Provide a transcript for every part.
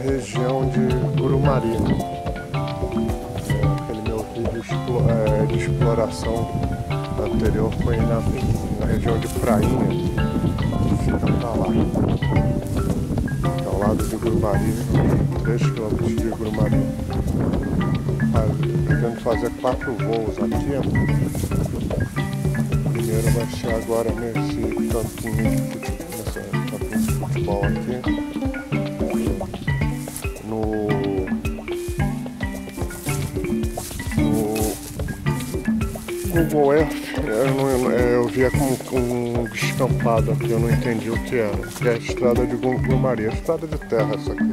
região de Grumari, aquele meu vídeo de exploração anterior foi na região de Prainha, que fica pra lá, ao lado de Grumari, 3 km de Grumari. Pretendo fazer 4 voos aqui. O primeiro vai ser agora nesse campinho de futebol aqui, no Google Earth. Eu via como um descampado aqui, eu não entendi o que era. Que é a estrada de Grumari, a estrada de terra essa aqui.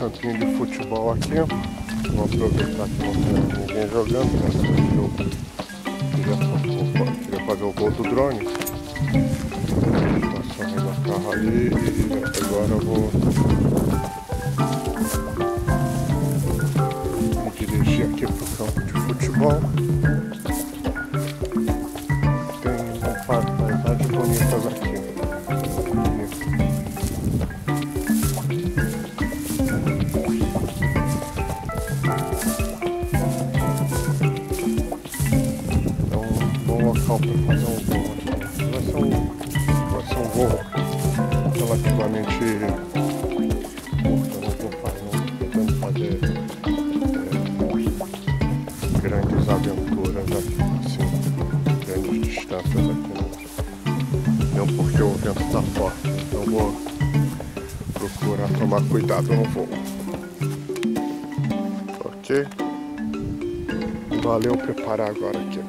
Campinho de futebol aqui, vou aproveitar que não tem ninguém jogando, né? Eu queria fazer o gol do drone, passando o carro ali e agora eu vou me dirigir aqui para o campo de futebol. Tem uma paisagem bonitas aqui. Tomar cuidado no voo. Ok? Valeu, preparar agora aqui.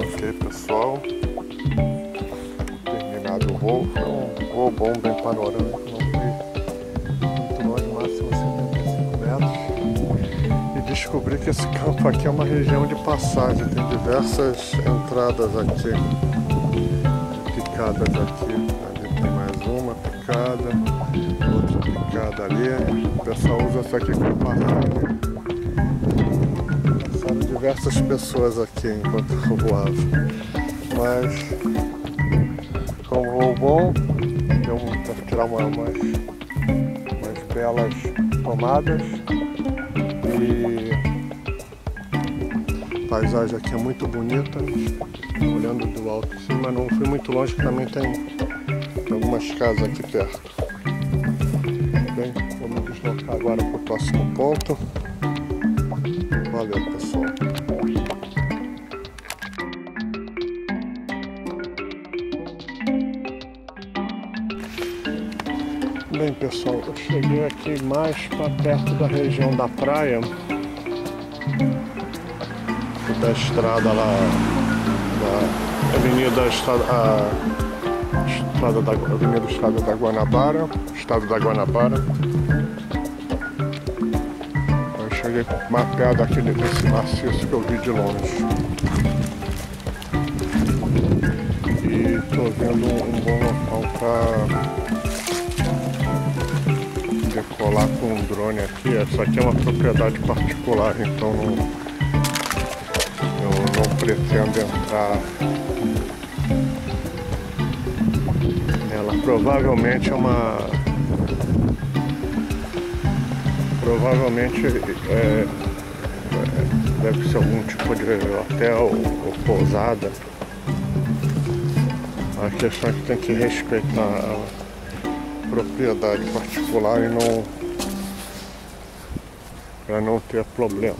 Ok, pessoal. Terminado o voo. Foi um voo bom, bem panorâmico. Descobri que esse campo aqui é uma região de passagem, tem diversas entradas aqui, picadas aqui, ali tem mais uma picada, outra picada ali, o pessoal usa isso aqui como passagem. Passaram diversas pessoas aqui enquanto eu voava, mas como voo bom, deu para tirar umas belas tomadas. E a paisagem aqui é muito bonita, olhando do alto assim, mas não fui muito longe, que também tem algumas casas aqui perto. Bem, vou me deslocar agora para o próximo ponto. Valeu, pessoal. Bem, pessoal, eu cheguei aqui mais para perto da região da praia, da estrada lá, da avenida, estrada da Guanabara, estado da Guanabara. Eu cheguei mapeado aqui nesse maciço que eu vi de longe. E estou vendo um bom local para decolar com um drone aqui. Essa aqui é uma propriedade particular, então eu não pretendo entrar nela. Provavelmente deve ser algum tipo de hotel ou pousada. A questão é que tem que respeitar ela. Propriedade particular e não, para não ter problema.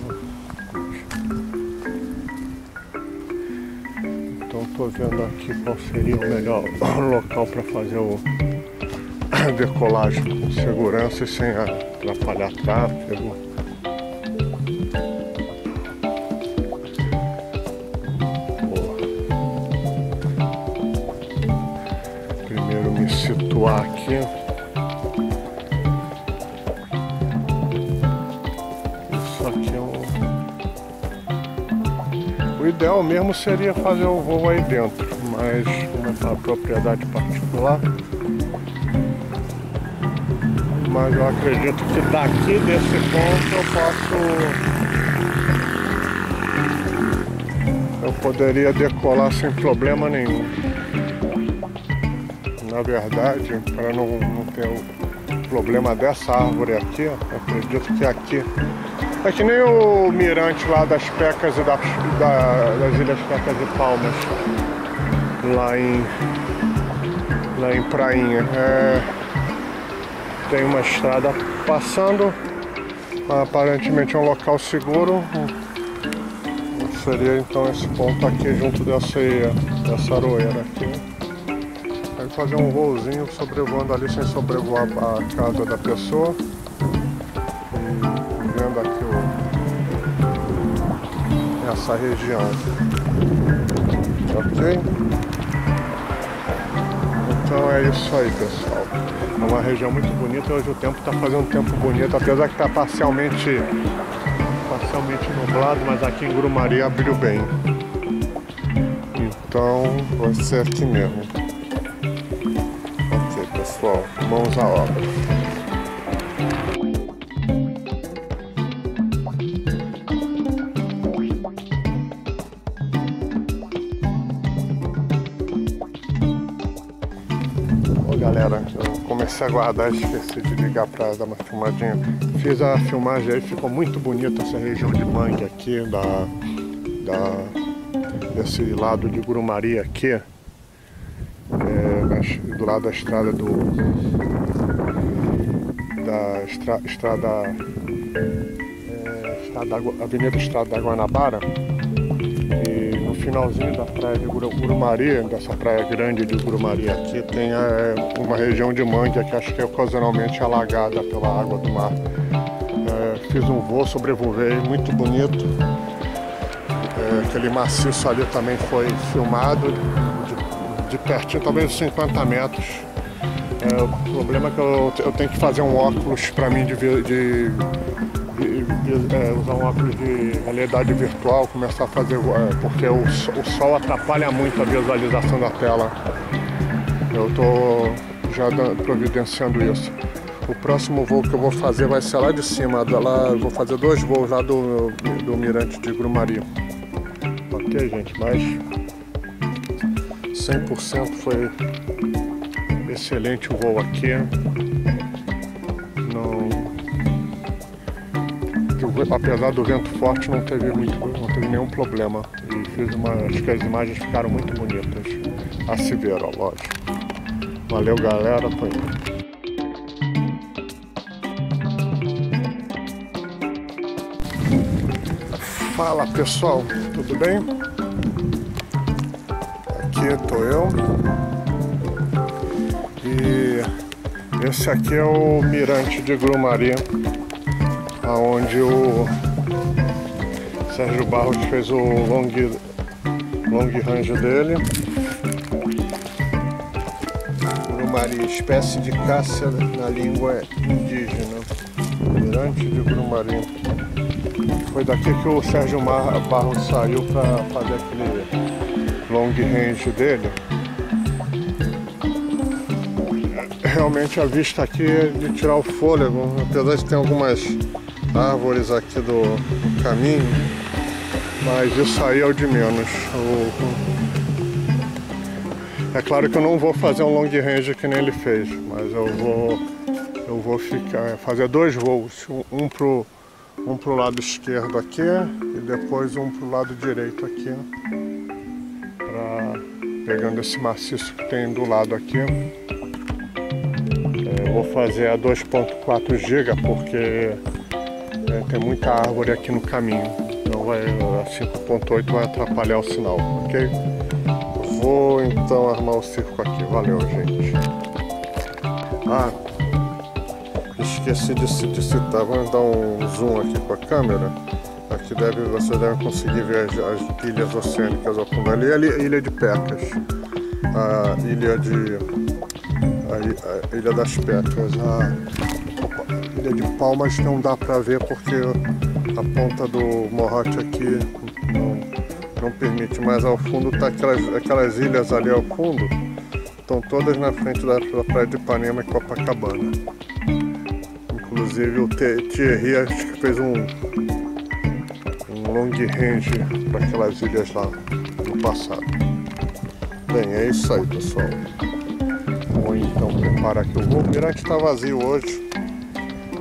Então estou vendo aqui qual seria o melhor local para fazer a decolagem com segurança e sem atrapalhar tráfego. Vou primeiro me situar aqui. O ideal mesmo seria fazer o voo aí dentro, mas como é uma propriedade particular, mas eu acredito que daqui desse ponto eu poderia decolar sem problema nenhum. Na verdade, para não ter o problema dessa árvore aqui, eu acredito que aqui é que nem o mirante lá das Pecas e das Ilhas Pecas e Palmas, lá em Prainha. Tem uma estrada passando, aparentemente é um local seguro. Seria então esse ponto aqui junto dessa aroeira aqui. Aí fazer um voozinho sobrevoando ali sem sobrevoar a casa da pessoa. E vendo aqui essa região. Ok? Então é isso aí, pessoal. É uma região muito bonita. Hoje o tempo está fazendo um tempo bonito, apesar que está parcialmente nublado, mas aqui em Grumari abriu bem. Então vai ser aqui mesmo. Ok, pessoal, mãos à obra. Galera, eu comecei a guardar, esqueci de ligar para dar uma filmadinha. Fiz a filmagem aí, ficou muito bonita essa região de mangue aqui, desse lado de Grumari aqui, do lado da estrada Avenida Estrada da Guanabara. Finalzinho da praia de Grumari, dessa praia grande de Grumari aqui, tem uma região de mangue que acho que é ocasionalmente alagada pela água do mar. Fiz um voo, sobrevoei, muito bonito. Aquele maciço ali também foi filmado de pertinho, talvez 50 metros. O problema é que eu tenho que fazer um óculos para mim usar um óculos de realidade virtual, começar a fazer, porque o sol atrapalha muito a visualização da tela. Eu estou já providenciando isso. O próximo voo que eu vou fazer vai ser lá de cima, eu vou fazer dois voos lá do Mirante de Grumari. Ok, gente, mas 100% foi excelente o voo aqui. Apesar do vento forte, não teve nenhum problema. E acho que as imagens ficaram muito bonitas a se ver, ó, lógico. Valeu, galera, tô indo. Fala, pessoal, tudo bem? Aqui tô eu. E esse aqui é o Mirante de Grumari, onde o Sérgio Barros fez o long range dele. Grumari, espécie de cássia na língua indígena. Mirante de Grumari. Foi daqui que o Sérgio Barros saiu para fazer aquele long range dele. Realmente a vista aqui é de tirar o fôlego, apesar de ter algumas árvores aqui do caminho, mas isso aí é o de menos. É claro que eu não vou fazer um long range que nem ele fez, mas eu vou fazer dois voos, um pro lado esquerdo aqui e depois um pro lado direito aqui, pegando esse maciço que tem do lado aqui. Eu vou fazer a 2.4 GB porque tem muita árvore aqui no caminho, então a 5.8 vai atrapalhar o sinal, ok? Vou então armar o circo aqui, valeu, gente. Esqueci de citar, vamos dar um zoom aqui com a câmera. Aqui vocês devem conseguir ver as ilhas oceânicas ao fundo ali, a Ilha de Pecas, a Ilha das Pedras, a Ilha de Palmas não dá para ver porque a ponta do morrote aqui não permite, mas ao fundo tá aquelas ilhas ali ao fundo, estão todas na frente da praia de Ipanema e Copacabana. Inclusive o Thierry acho que fez um long range para aquelas ilhas lá no passado. Bem, é isso aí, pessoal. Vou então preparar aqui o voo. O Mirante está vazio hoje,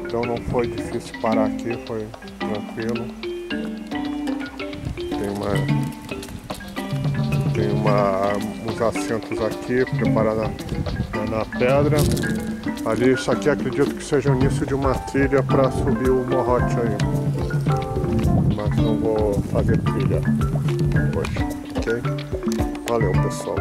então não foi difícil parar aqui, foi tranquilo. Tem uns assentos aqui preparados na pedra. Ali, isso aqui acredito que seja o início de uma trilha para subir o morrote aí. Mas não vou fazer trilha hoje, ok? Valeu, pessoal.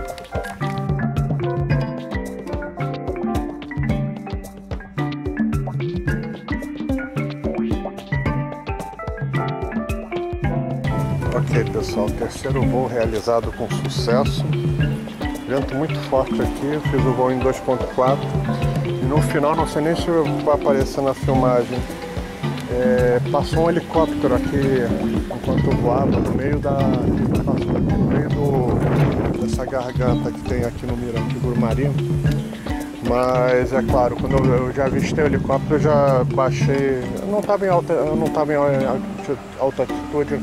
Ok, pessoal, terceiro voo realizado com sucesso. Vento muito forte aqui, fiz o voo em 2.4 e no final, não sei nem se vai aparecer na filmagem, passou um helicóptero aqui enquanto voava no meio dessa garganta que tem aqui no Mirante de Grumari. Mas é claro, quando eu já avistei o helicóptero, eu já baixei, eu não estava em alta altitude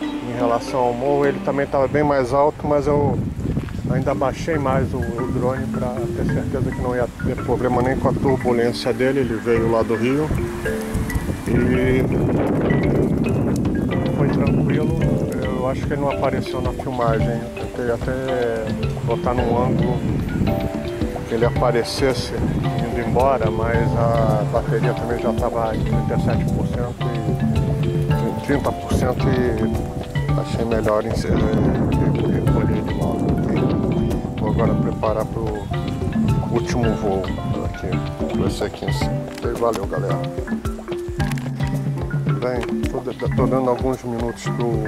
em relação ao morro, ele também estava bem mais alto, mas eu ainda baixei mais o drone para ter certeza que não ia ter problema nem com a turbulência dele. Ele veio lá do Rio e foi tranquilo. Eu acho que ele não apareceu na filmagem. Eu tentei até botar num ângulo que ele aparecesse indo embora, mas a bateria também já estava em 37% e 30% e achei melhor em ser recolher de volta. Agora preparar para o último voo aqui, vai ser 15. Então, valeu, galera. Bem, estou dando alguns minutos para o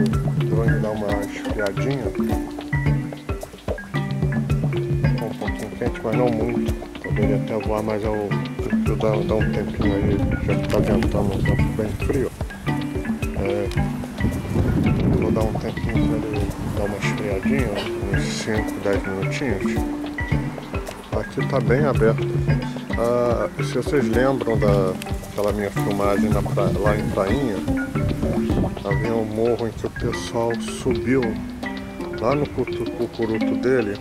drone dar uma esfriadinha. Ficou um pouquinho quente, mas não muito. Poderia até voar, mas eu prefiro dar um tempinho aí, já que está adiantando um tempo bem frio. Vou dar um tempinho para ele dar uma esfriadinha, uns 5, 10 minutinhos. Aqui está bem aberto. Se vocês lembram daquela minha filmagem lá em Prainha, havia um morro em que o pessoal subiu lá no cucuruto dele.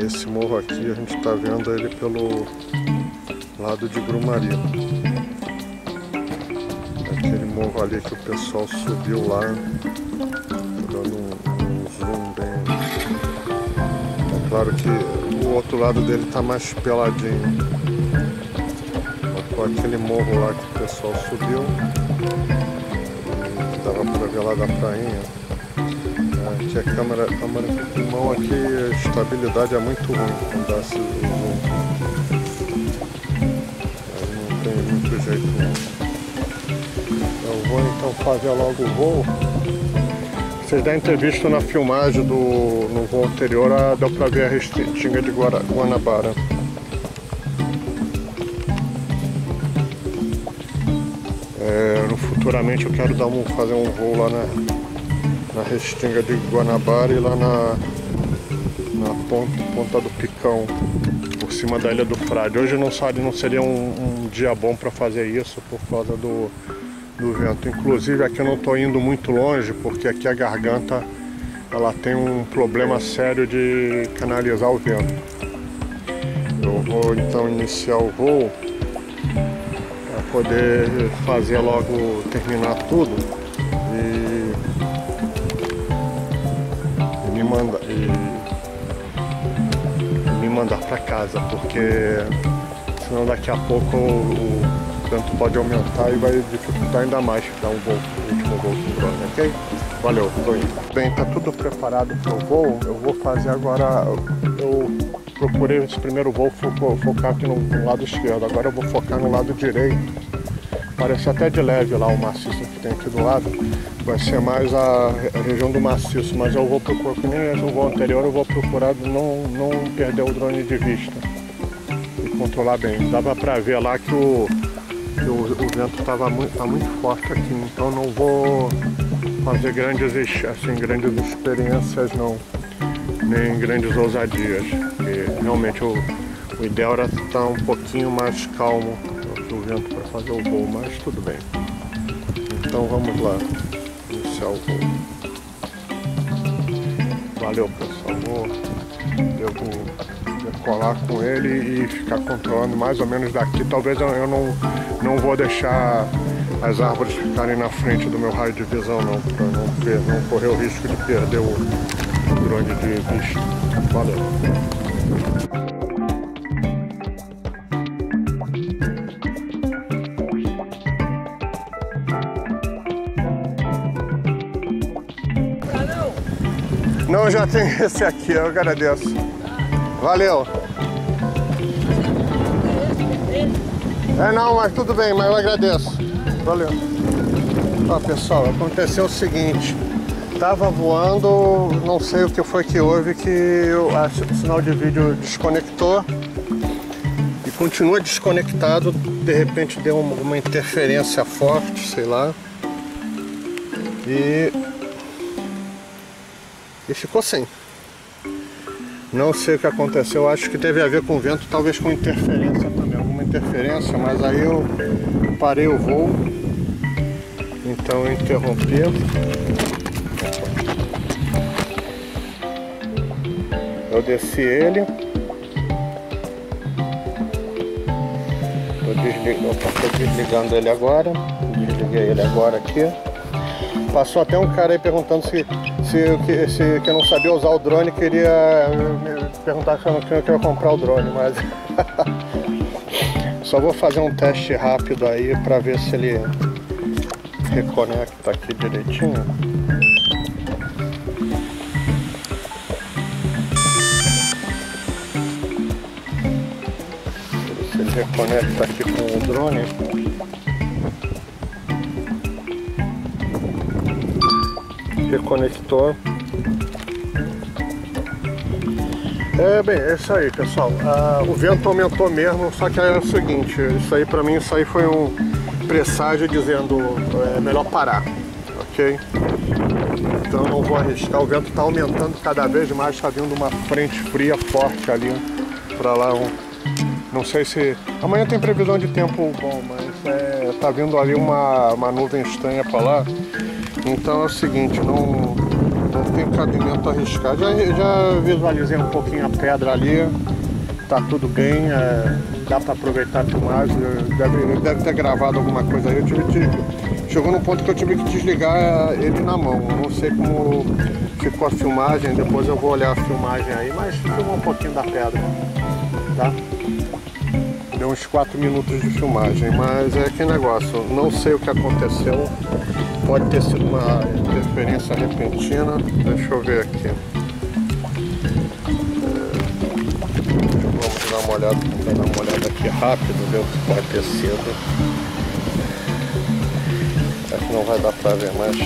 Esse morro aqui a gente está vendo ele pelo lado de Grumari. Aquele morro ali que o pessoal subiu lá. Claro que o outro lado dele tá mais peladinho. Com aquele morro lá que o pessoal subiu, e dava para ver lá da prainha. Aqui a câmera de mão aqui, a estabilidade é muito ruim quando dá esse zoom. Aí não tem muito jeito não. Eu vou então fazer logo o voo. Vocês devem ter visto na filmagem no voo anterior, deu pra ver a Restinga de Guanabara. Futuramente eu quero fazer um voo lá na Restinga de Guanabara e lá na ponta do Picão, por cima da Ilha do Frade. Hoje não seria um dia bom para fazer isso por causa do vento. Inclusive aqui eu não estou indo muito longe, porque aqui a garganta ela tem um problema sério de canalizar o vento. Eu vou então iniciar o voo para poder fazer logo, terminar tudo e me mandar para casa, porque senão daqui a pouco o vento pode aumentar e vai dificultar ainda mais dar um voo, o último voo do drone, ok? Valeu, tô indo. Bem, tá tudo preparado para o voo. Eu vou fazer agora, eu procurei esse primeiro voo focar aqui no lado esquerdo, agora eu vou focar no lado direito. Parece até de leve lá o maciço que tem aqui do lado, vai ser mais a região do maciço, mas eu vou procurar, que nem no voo anterior, eu vou procurar não perder o drone de vista e controlar bem. Dava para ver lá que o vento tá muito forte aqui, então não vou fazer grandes experiências não, nem grandes ousadias. Porque realmente o ideal era estar um pouquinho mais calmo, muito vento para fazer o voo, mas tudo bem. Então vamos lá iniciar o voo. Valeu, pessoal. Devo decolar com ele e ficar controlando mais ou menos daqui. Talvez eu não vou deixar as árvores ficarem na frente do meu raio de visão, não, para não correr o risco de perder o drone de vista. Valeu. Não, já tem esse aqui, eu agradeço. Valeu. É, não, mas tudo bem, mas eu agradeço. Valeu. Ó, pessoal, aconteceu o seguinte. Tava voando, não sei o que foi que houve, que o sinal de vídeo desconectou e continua desconectado. De repente deu uma interferência forte, sei lá. E ficou sem. Não sei o que aconteceu, acho que teve a ver com o vento, talvez com interferência também, alguma interferência, mas aí eu parei o voo, então eu interrompi. Eu desci ele. Estou desligando ele agora, desliguei ele agora aqui. Passou até um cara aí perguntando se eu não sabia usar o drone, queria perguntar se eu não tinha que comprar o drone, mas só vou fazer um teste rápido aí para ver se ele reconecta aqui direitinho. Se ele reconecta aqui com o drone. Reconectou. É, bem, é isso aí, pessoal. O vento aumentou mesmo, só que é o seguinte, isso aí pra mim, isso aí foi um presságio dizendo é melhor parar, ok? Então não vou arriscar, o vento tá aumentando cada vez mais, tá vindo uma frente fria forte ali pra lá. Não sei se... Amanhã tem previsão de tempo bom, mas tá vindo ali uma nuvem estranha pra lá. Então é o seguinte, não tem cabimento arriscar. Já visualizei um pouquinho a pedra ali, tá tudo bem, dá para aproveitar a filmagem, deve ter gravado alguma coisa aí. Chegou num ponto que eu tive que desligar ele na mão, não sei como ficou a filmagem, depois eu vou olhar a filmagem aí, mas filmou um pouquinho da pedra, tá? Deu uns 4 minutos de filmagem, mas é aquele negócio, não sei o que aconteceu. Pode ter sido uma interferência repentina. Deixa eu ver aqui. Vamos dar uma olhada aqui rápido, ver o que pode ter sido. Acho que não vai dar pra ver, mas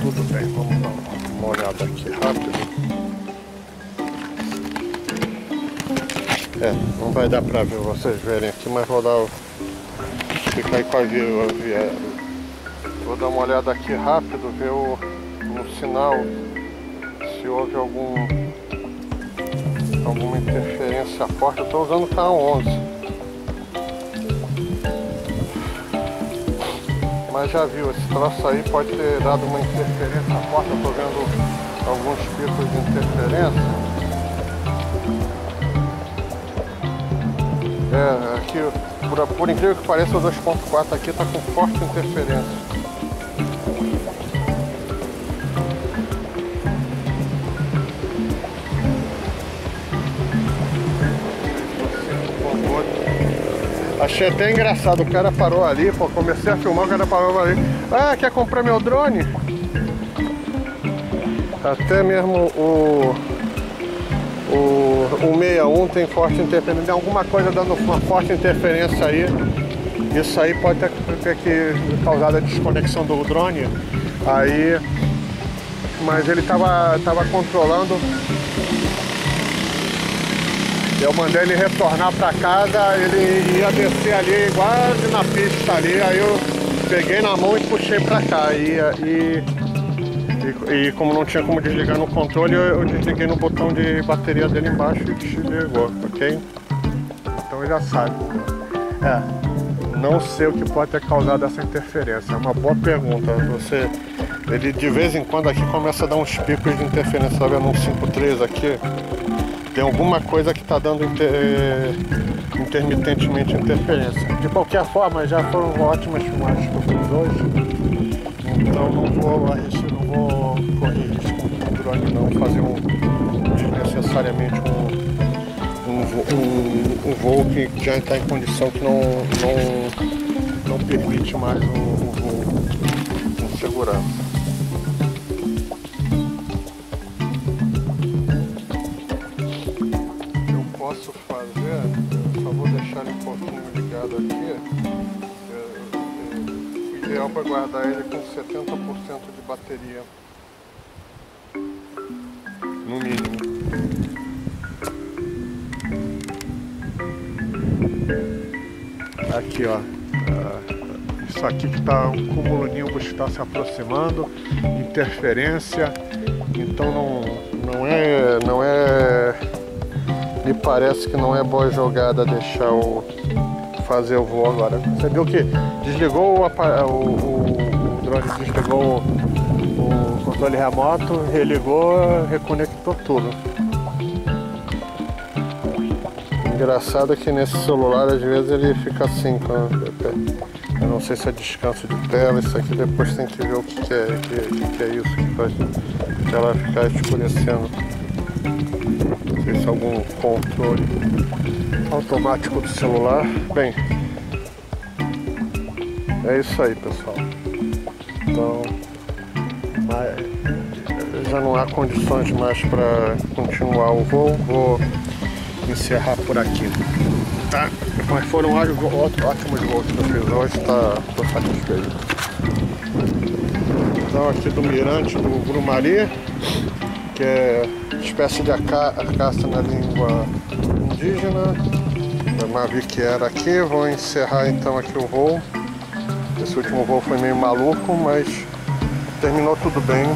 tudo bem, vamos dar uma olhada aqui rápido. É, não vai dar pra ver, vocês verem aqui, mas vou dar o... Fica aí com a via. Vou dar uma olhada aqui rápido, ver no sinal se houve alguma interferência forte. Eu estou usando o canal 11. Mas já viu, esse troço aí pode ter dado uma interferência forte. Eu estou vendo alguns picos de interferência. É, aqui, por incrível que pareça, o 2.4 aqui está com forte interferência. Achei até engraçado, o cara parou ali, pô, comecei a filmar, o cara parou ali. Ah, quer comprar meu drone? Até mesmo o 61 tem forte interferência, tem alguma coisa dando uma forte interferência aí. Isso aí pode ter causado a desconexão do drone. Aí, mas ele tava controlando. Eu mandei ele retornar para casa, ele ia descer ali, quase na pista ali, aí eu peguei na mão e puxei para cá. E como não tinha como desligar no controle, eu desliguei no botão de bateria dele embaixo e desligou, ok? Então já sabe. Não sei o que pode ter causado essa interferência. É uma boa pergunta. Ele de vez em quando aqui começa a dar uns picos de interferência. Tá vendo? Um 5.3 aqui. Tem alguma coisa que está dando intermitentemente interferência. De qualquer forma, já foram ótimas filmagens que eu fiz hoje. Então não vou correr risco com o drone, não fazer desnecessariamente um voo que já está em condição que não permite mais o voo com segurança. Eu posso fazer, eu só vou deixar ele um pouquinho ligado aqui, o ideal para guardar ele com 70% de bateria, no mínimo. Aqui, ó, isso aqui que tá um cúmulo nimbus que está se aproximando, interferência, então não é, me parece que não é boa jogada deixar fazer o voo agora. Você viu que desligou o drone, desligou o controle remoto, religou, reconectou tudo. Engraçado é que nesse celular às vezes ele fica assim, eu não sei se é descanso de tela, isso aqui depois tem que ver o que é isso que faz a tela ficar escurecendo. Não sei se é algum controle automático do celular. Bem, é isso aí, pessoal. Então, já não há condições mais para continuar o voo. Vou encerrar por aqui, tá? Mas foram ótimos voos que eu fiz hoje, tô satisfeito. Então aqui do Mirante do Grumari, que é espécie de acaça na língua indígena, eu não vi que era aqui. Vou encerrar então aqui o voo. Esse último voo foi meio maluco, mas terminou tudo bem.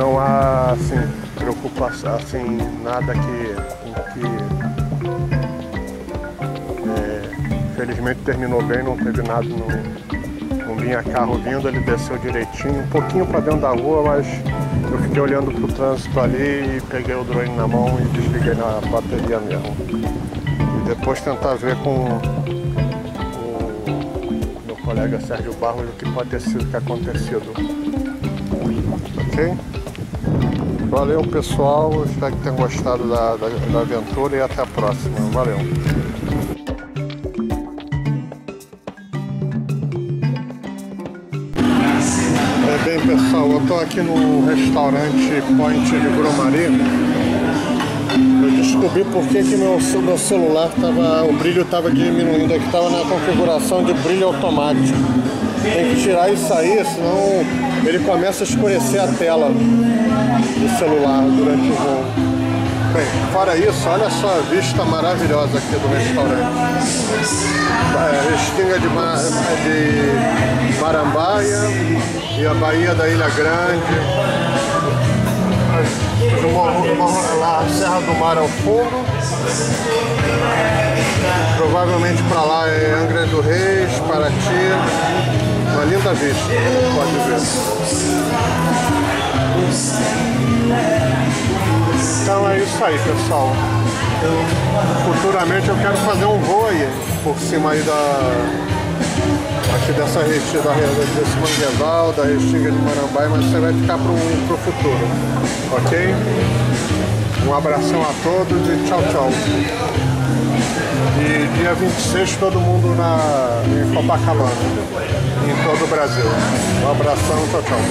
Não há assim, preocupação, assim, nada que felizmente terminou bem, não teve nada, não vinha carro vindo, ele desceu direitinho, um pouquinho para dentro da rua, mas eu fiquei olhando pro trânsito ali e peguei o drone na mão e desliguei na bateria mesmo. E depois tentar ver com o meu colega Sérgio Barros o que pode ter sido que acontecido. Ok? Valeu, pessoal, espero que tenham gostado da aventura e até a próxima. Valeu! Bem, pessoal, eu estou aqui no restaurante Point de Grumari. Eu descobri por que meu celular, o brilho estava diminuindo, aqui estava na configuração de brilho automático. Tem que tirar isso aí, senão ele começa a escurecer a tela do celular durante o voo. Bem, fora isso, olha só a vista maravilhosa aqui do restaurante. Restinga de Marambaia e a Bahia da Ilha Grande. A Serra do Mar ao fundo. Provavelmente para lá é Angra do Reis, Paraty. Uma linda vista, pode ver. Então é isso aí, pessoal. Futuramente eu quero fazer um voo aí, por cima aí aqui dessa retida, desse manguezal, da Restinga de Marambaia, mas você vai ficar pro futuro, ok? Um abração a todos e tchau, tchau. E dia 26 todo mundo em Copacabana, em todo o Brasil. Um abração, tchau, tchau.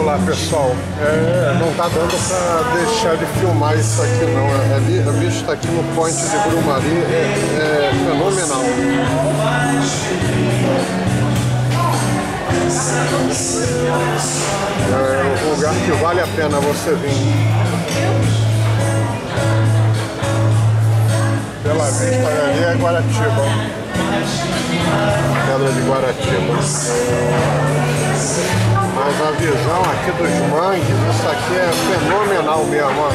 Olá, pessoal, não tá dando para deixar de filmar isso aqui não. A vista aqui no Point de Grumari é fenomenal. É um lugar que vale a pena você vir. Pela vista ali é Guaratiba. Pedra de Guaratiba. Mas a visão aqui dos mangues, isso aqui é fenomenal mesmo, ó.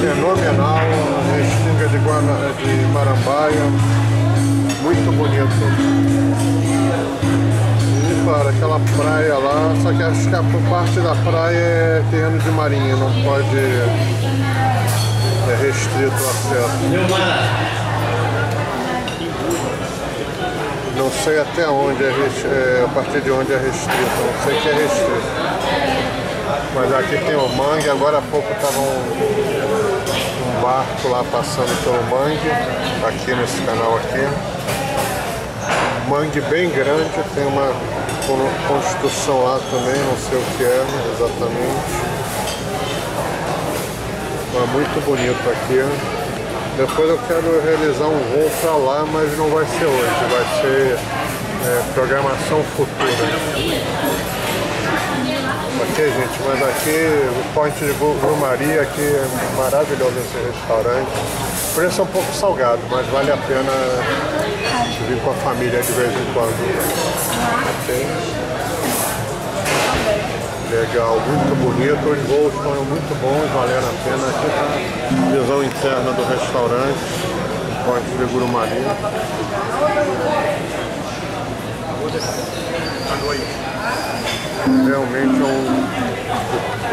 Fenomenal, Restinga de Marambaia, muito bonito. E para aquela praia lá, só que acho que a parte da praia é terreno de marinha, não pode, é restrito o acesso. Não sei até onde é restrito, a partir de onde é restrito, não sei que é restrito. Mas aqui tem o mangue, agora há pouco estava um barco lá passando pelo mangue, aqui nesse canal aqui. Mangue bem grande, tem uma construção lá também, não sei o que é exatamente. Mas muito bonito aqui. Depois eu quero realizar um voo para lá, mas não vai ser hoje, vai ser programação futura. Ok, gente, mas aqui o Point de Grumari, aqui é maravilhoso esse restaurante. O preço é um pouco salgado, mas vale a pena vir com a família de vez em quando. Ok? Legal, muito bonito, os voos foram muito bons, valeram a pena. Aqui tá a visão interna do restaurante, Ponte de Grumari. Realmente é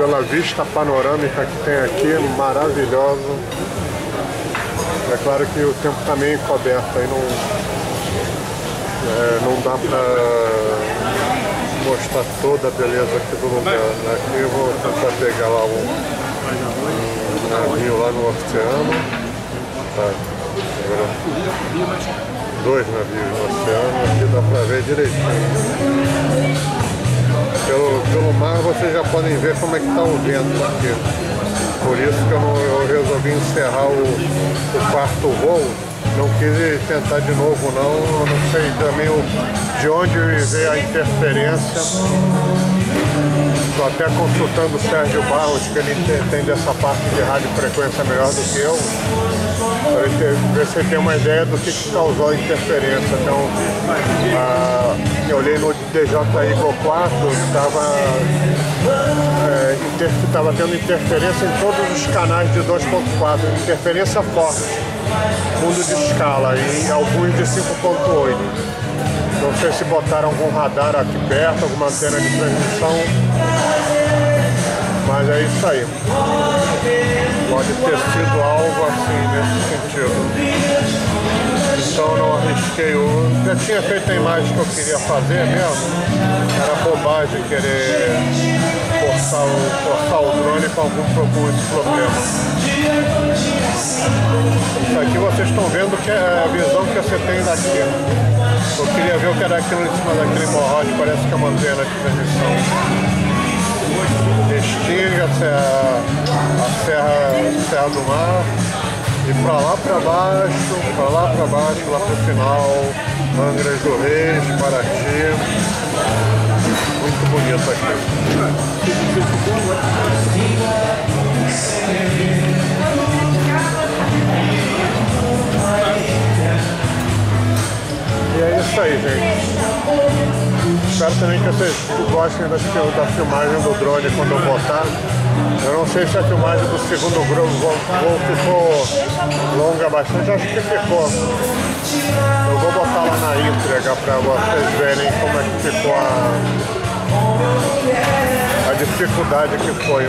pela vista panorâmica que tem aqui, maravilhoso. É claro que o tempo está meio encoberto, aí não dá para mostrar toda a beleza aqui do lugar, né? Aqui eu vou tentar pegar lá um navio lá no oceano, tá. Dois navios no oceano, aqui dá pra ver direitinho. Pelo mar vocês já podem ver como é que tá o vento aqui, por isso que eu resolvi encerrar o quarto voo. Não quis tentar de novo não, eu não sei também de onde veio a interferência. Estou até consultando o Sérgio Barros, que ele entende essa parte de radiofrequência melhor do que eu, para ver se tem uma ideia do que causou a interferência. Então, eu olhei no DJI Go 4, estava tendo interferência em todos os canais de 2.4, interferência forte. Mundo de escala e alguns de 5.8. Não sei se botaram algum radar aqui perto, alguma antena de transmissão, mas é isso aí. Pode ter sido algo assim nesse sentido. Então não arrisquei. Eu já tinha feito a imagem que eu queria fazer mesmo. Era bobagem querer forçar o drone com algum problema. Isso aqui vocês estão vendo que é a visão que você tem daqui. Eu queria ver o que era aquilo em cima daquele morrote, parece que é uma antena de transmissão. Restinga, a Serra do Mar. E pra lá pra baixo, lá pro final, Angra do Reis, Paraty. Muito bonito aqui. E é isso aí, gente. Espero também que vocês gostem da filmagem do drone quando eu botar. Eu não sei se a filmagem do segundo voo ficou longa bastante, acho que ficou. Eu vou botar lá na entrega para vocês verem como é que ficou a dificuldade que foi.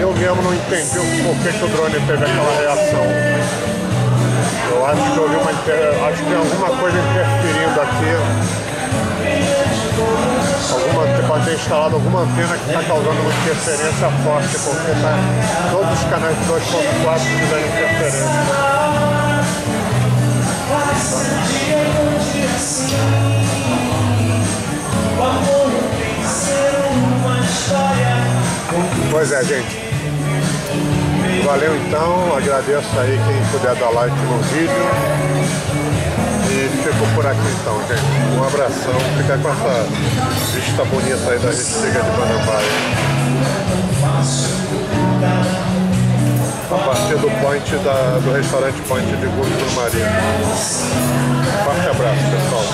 Eu mesmo não entendi por que o drone teve aquela reação. Eu acho que tem alguma coisa interferindo aqui. Pode ter instalado alguma antena que está causando uma interferência forte, porque todos os canais de 2.4 tiveram interferência. Pois é, gente. Valeu então, agradeço aí quem puder dar like no vídeo e ficou por aqui então, gente. Um abração, fica com essa vista bonita aí da Restinga de Marambaia, a partir do restaurante Point de Grumari. Forte abraço, pessoal.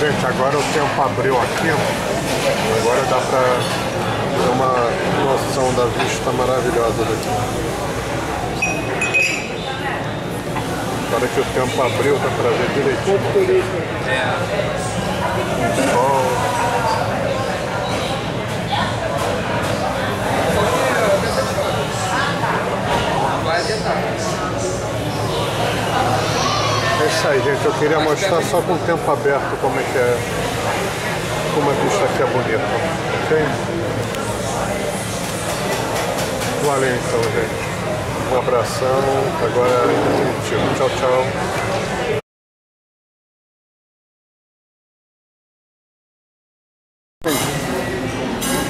Gente, agora o tempo abriu aqui, agora dá pra ter uma noção da vista maravilhosa daqui. Agora que o tempo abriu, dá pra ver direitinho. É isso aí, gente, eu queria mostrar só com o tempo aberto como é que é, como a vista aqui é bonita, ok? Valeu então, gente. Um abração, agora gente, tchau, tchau.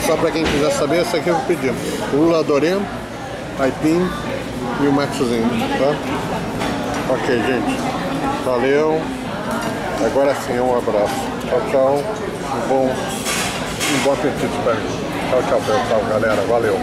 Só pra quem quiser saber, esse aqui eu vou pedir. Lula Dorê, aipim e o machozinho, tá? Ok, gente. Valeu, agora sim, um abraço, tchau, tchau, um bom apetite para mim, tchau, tchau, pessoal, galera, valeu.